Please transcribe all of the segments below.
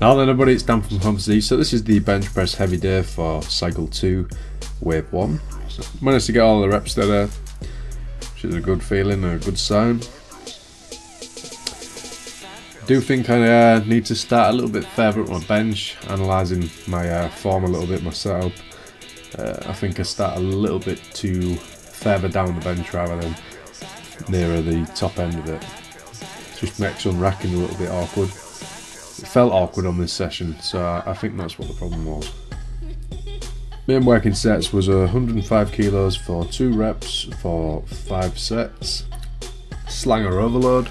Now then everybody, it's Dan from Home Physique. So this is the bench press heavy day for cycle 2, wave 1. So managed to get all the reps there, which is a good feeling and a good sign. Do think I need to start a little bit further up my bench, analysing my form a little bit myself. I think I start a little bit too further down the bench rather than nearer the top end of it. Just makes unracking a little bit awkward. It felt awkward on this session, so I think that's what the problem was. Main working sets was 105 kilos for 2 reps for 5 sets. Slanger overload.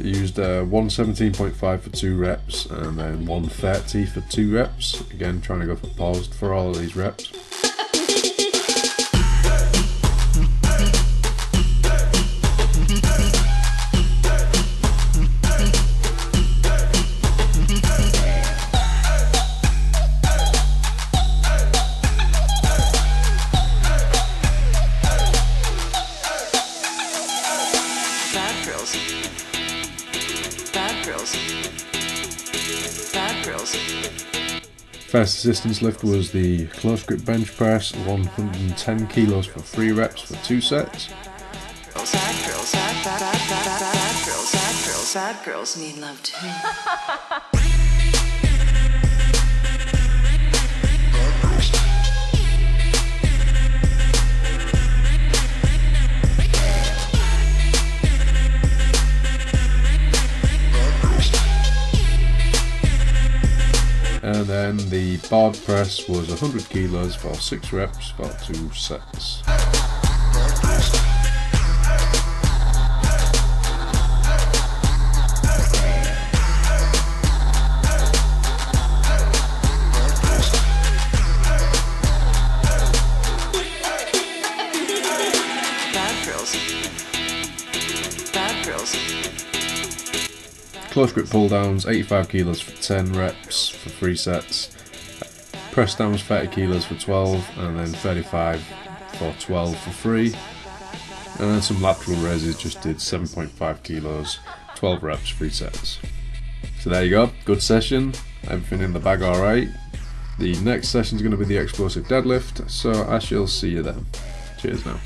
I used 117.5 for 2 reps and then 130 for 2 reps. Again, trying to go for paused for all of these reps. First assistance lift was the close grip bench press, 110 kilos for 3 reps for 2 sets. Sad girls need love too. And then the barred press was 100 kilos for 6 reps for 2 sets. Close grip pull downs, 85 kilos for 10 reps for 3 sets. Press downs, 30 kilos for 12, and then 35 for 12 for 3. And then some lateral raises, just did 7.5 kilos, 12 reps, 3 sets. So there you go, good session, everything in the bag alright. The next session is going to be the explosive deadlift, so I shall see you then. Cheers now.